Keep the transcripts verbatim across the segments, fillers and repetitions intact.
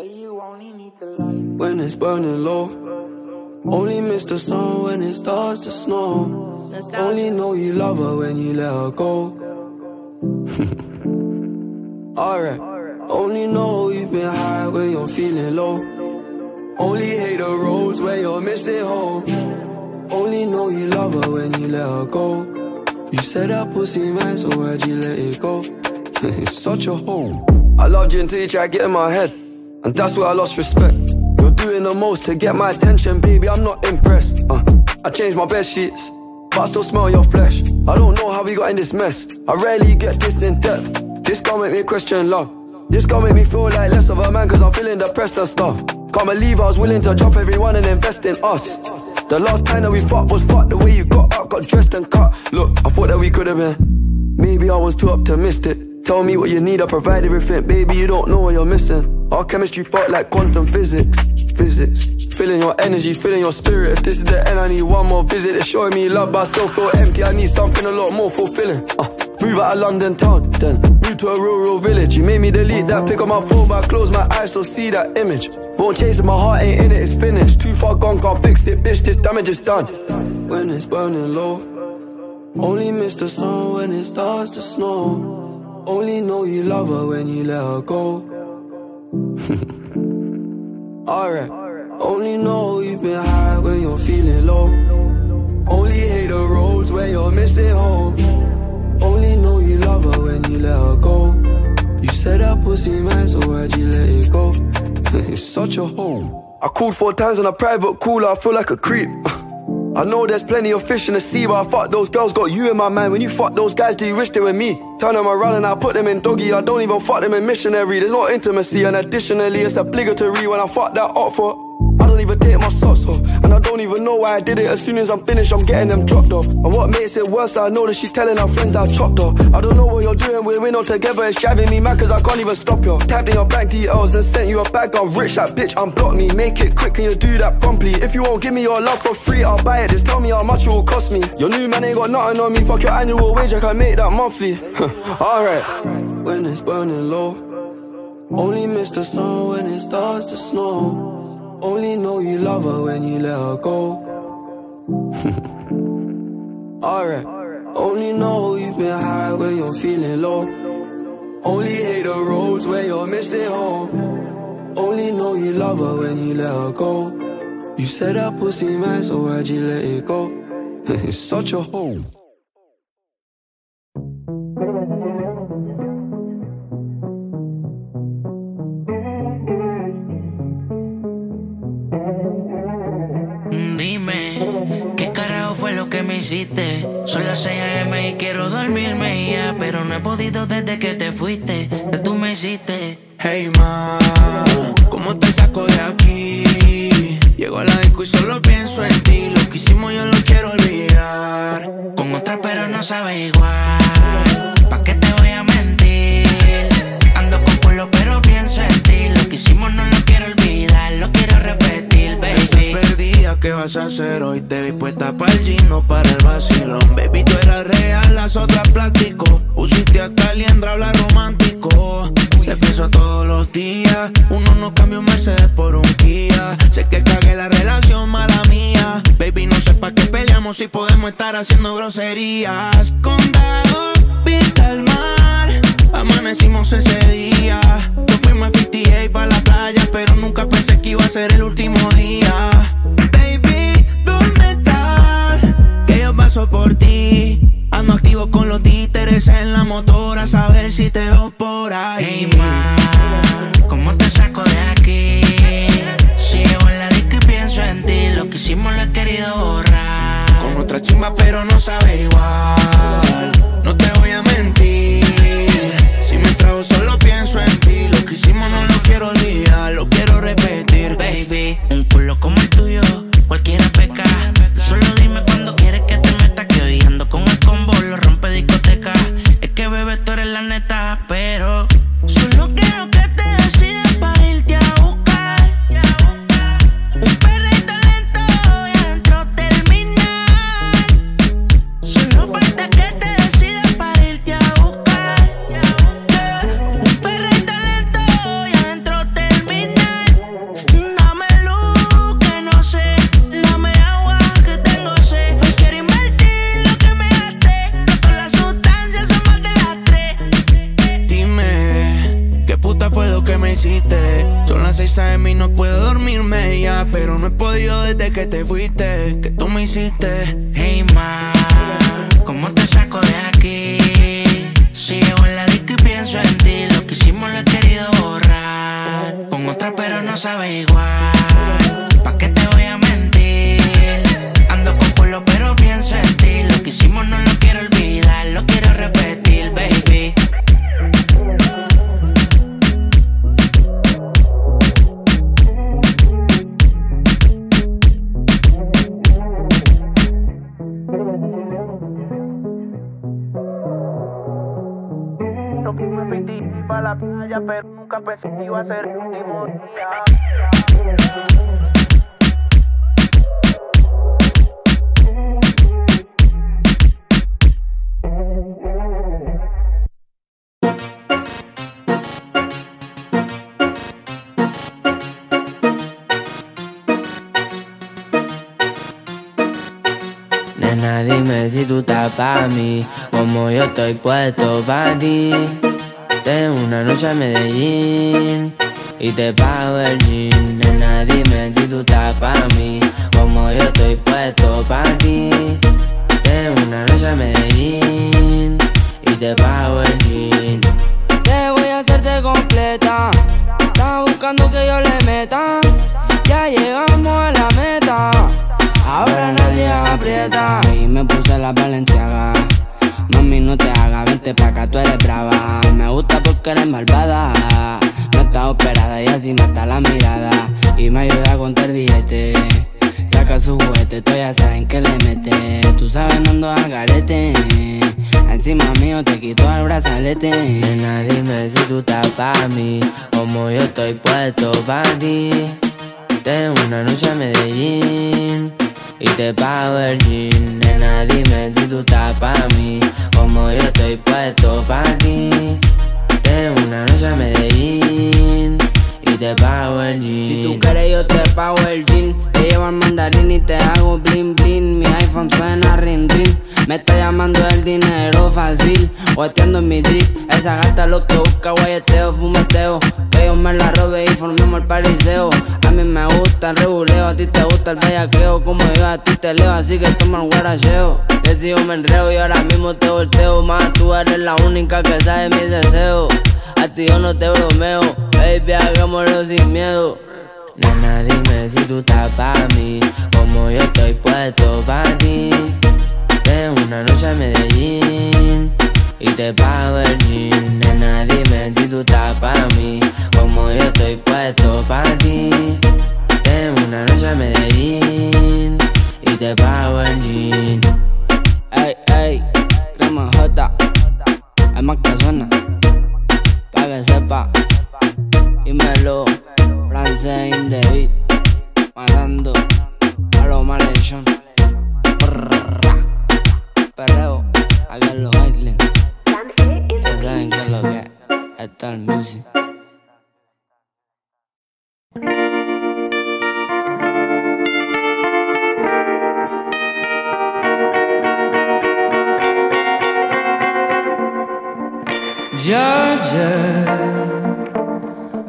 You only need the light when it's burning low. Only miss the sun when it starts to snow. Only know you love her when you let her go. Alright. Only know you've been high when you're feeling low. Only hate the roads when you're missing home. Only know you love her when you let her go. You said that pussy man, so why'd you let it go? It's such a hole. I loved you until you tried to get in my head, and that's where I lost respect. You're doing the most to get my attention, baby, I'm not impressed. uh, I changed my bed sheets, but I still smell your flesh. I don't know how we got in this mess. I rarely get this in depth. This gon' make me question love. This gon' make me feel like less of a man, cause I'm feeling depressed and stuff. Can't believe I was willing to drop everyone and invest in us. The last time that we fought was fucked. The way you got up, got dressed and cut. Look, I thought that we could've been. Maybe I was too optimistic. Tell me what you need, I provide everything. Baby, you don't know what you're missing. Our chemistry fought like quantum physics. Physics. Feeling your energy, feeling your spirit. If this is the end, I need one more visit. It's showing me love, but I still feel empty. I need something a lot more fulfilling. uh, Move out of London town, then move to a rural village. You made me delete that pick on my phone, but I close my eyes, still see that image. Won't chase it, my heart ain't in it, it's finished. Too far gone, can't fix it, bitch, this damage is done. When it's burning low, only miss the sun when it starts to snow. Only know you love her when you let her go. Alright. Only know you've been high when you're feeling low. Only hate the roads when you're missing home. Only know you love her when you let her go. You said that pussy man, so why'd you let it go? It's such a hole. I called four times on a private cooler, I feel like a creep. I know there's plenty of fish in the sea, but I fuck those girls, got you in my mind. When you fuck those guys, do you wish they were me? Turn them around and I put them in doggy. I don't even fuck them in missionary. There's no intimacy, and additionally, it's obligatory when I fuck that up for. I don't even date my socks off, and I don't even know why I did it. As soon as I'm finished, I'm getting them dropped off. And what makes it worse, I know that she's telling her friends I chopped off. I don't know what you're doing, we're in all together. It's driving me mad, cause I can't even stop you. Typed in your bank details and sent you a bag. I'm rich, that bitch unblock me. Make it quick, can you do that promptly? If you won't give me your love for free, I'll buy it. Just tell me how much it will cost me. Your new man ain't got nothing on me. Fuck your annual wage, I can make that monthly. Alright. When it's burning low, only miss the sun when it starts to snow. Only know you love her when you let her go. Alright. Only know you've been high when you're feeling low. Only hate the roads when you're missing home. Only know you love her when you let her go. You said that pussy man, so why'd you let it go? It's such a hole. Son las seis a m y quiero dormirme ya, pero no he podido desde que te fuiste, que tú me hiciste. Hey ma, ¿cómo te saco de aquí? Llego a la disco y solo pienso en ti. Lo que hicimos yo lo quiero olvidar. Con otra pero no sabe igual. ¿Pa' qué te voy a mentir? Ando con culo pero pienso en ti. Lo que hicimos no lo quiero olvidar, lo quiero repetir, baby. ¿Qué vas a hacer hoy? Te vi puesta pa'l gino, para el vacilón. Baby, tú eras real, las otras plástico. Usiste hasta liendra, habla romántico. Te pienso todos los días. Uno no cambia un Mercedes por un Kia. Sé que cagué la relación, mala mía. Baby, no sé pa' qué peleamos si podemos estar haciendo groserías. Condado, pinta el mar. Amanecimos ese día. Yo fui más cincuenta y ocho pa' la playa, pero nunca pensé que iba a ser el último día. Paso por ti, ando activo con los títeres en la motora, a saber si te veo por ahí. Hey ma, ¿cómo te saco de aquí? Si llevo en la disco y pienso en ti, lo que hicimos lo he querido borrar. Con otra chimba pero no sabe igual, no te voy a mentir. Si me trago solo pienso en ti, lo que hicimos no lo quiero olvidar, lo quiero repetir. Baby, un culo como el tuyo, cualquiera peca, solo dime cuando quieres que te meta. Que odiando con el combo lo rompe discoteca. Es que bebé tú eres la neta, pero solo quiero que te decidas para irte a buscar. Un perrito lento y adentro terminar. Solo falta que te decidas para irte a buscar. Un perrito lento y adentro terminar. hiciste. Son las seis a eme y no puedo dormirme ya, pero no he podido desde que te fuiste, que tú me hiciste. Hey ma, ¿cómo te saco de aquí? Sigo en la disco y pienso en ti. Lo que hicimos lo he querido borrar con otra, pero no sabe igual. ¿Pa' qué te voy a mentir? Ando con culo pero pienso en ti. Lo que hicimos no lo quiero olvidar, lo quiero repetir, baby. Que me metí pa' la playa, pero nunca pensé que iba a ser el último día. Nena, dime si tú estás pa' mí, como yo estoy puesto pa' ti. Tengo una noche en Medellín y te pago el gin. Nena, dime si tú estás pa' mí, como yo estoy puesto pa' ti. Tengo una noche en Medellín y te pago el gin. Te voy a hacerte completa, estás buscando que yo le meta. Ya llegamos a la meta, ahora nadie aprieta. Y me puse la Balenciaga, mami no te hagas, vente pa' acá, tú eres brava. Me gusta porque eres malvada, no estás operada y así mata la mirada. Y me ayuda a contar billete, saca su juguete, tú ya saben que le mete. Tú sabes, no ando al garete, encima mío te quito el brazalete. Nena, dime si tú estás pa' mí, como yo estoy puesto pa' ti. Tengo una noche en Medellín y te pago el gin. Nena, dime si tú estás pa' mí, como yo estoy puesto pa' ti. Tengo una noche en Medellín y te pago el gin. Si tú quieres yo te pago el gin, te llevo al mandarín y te hago bling bling. Mi iPhone suena ring ring, me está llamando el dinero fácil, guateando en mi drip. Esa gata lo que busca, guayeteo, fumeteo, que yo me la robe y formemos el pariseo. A mí me gusta el rebuleo, a ti te gusta el bellaqueo, como yo a ti te leo, así que toma el guaracheo. Que si yo me enreo y ahora mismo te volteo, más tú eres la única que sabe mis deseos. A ti yo no te bromeo, baby, hagámoslo sin miedo. Nena, dime si tú estás pa' mí, como yo estoy puesto pa' ti. Tengo una noche en Medellín y te pago el gin. Nena, dime si tú estás pa' mí, como yo estoy puesto pa' ti. Tengo una noche en Medellín y te pago el gin. Ey, ey, Grama J, hay más que suena, pa' que sepa. Dímelo, Francés in the beat, matando a los malechón. Perreo, aquí en los Islands, ya saben que es lo que es, está el music. Georgia,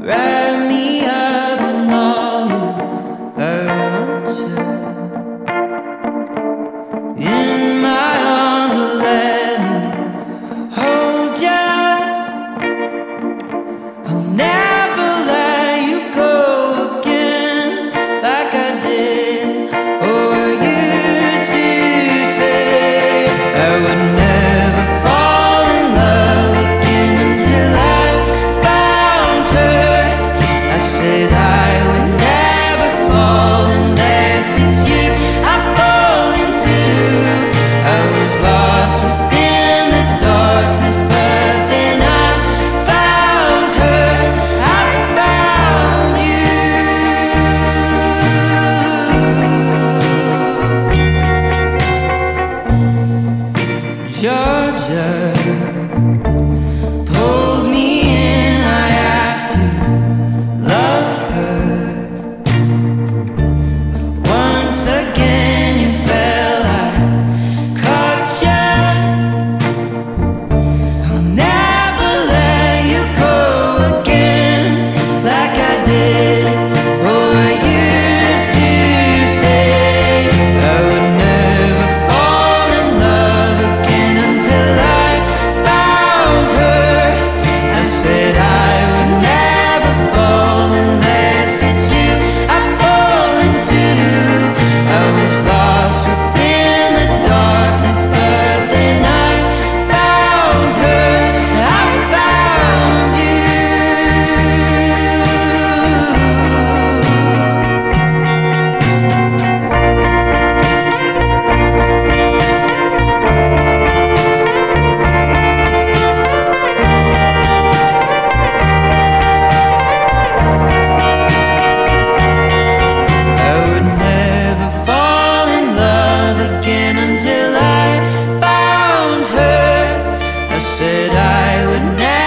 wrap me up in all your lunches. In my arms, will let me hold ya. I'll never let you go again like I did. Or used to say I would never fall in love again until I I would never